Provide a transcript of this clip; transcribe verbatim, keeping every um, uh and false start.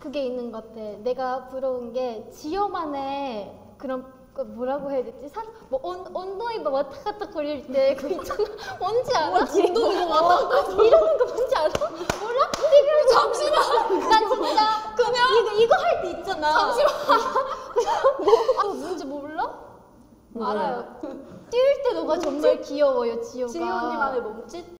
그게 있는 것 같아. 내가 부러운 게 지효만의 그런 그 뭐라고 해야 되지? 산, 뭐 온, 온도에 막 왔다 갔다 거릴 때 그 있잖아. 뭔지 알아? 온도 이거 왔다 갔다 이러는 거 뭔지 알아? 몰라? 잠시만. 나 진짜 그냥 이거 이거 할 때 있잖아. 잠시만. 뭐? 아, 뭔지 몰라? 알아요. 뛸 때 너가 정말 귀여워요, 지효가. 지효 언니만의 몸짓?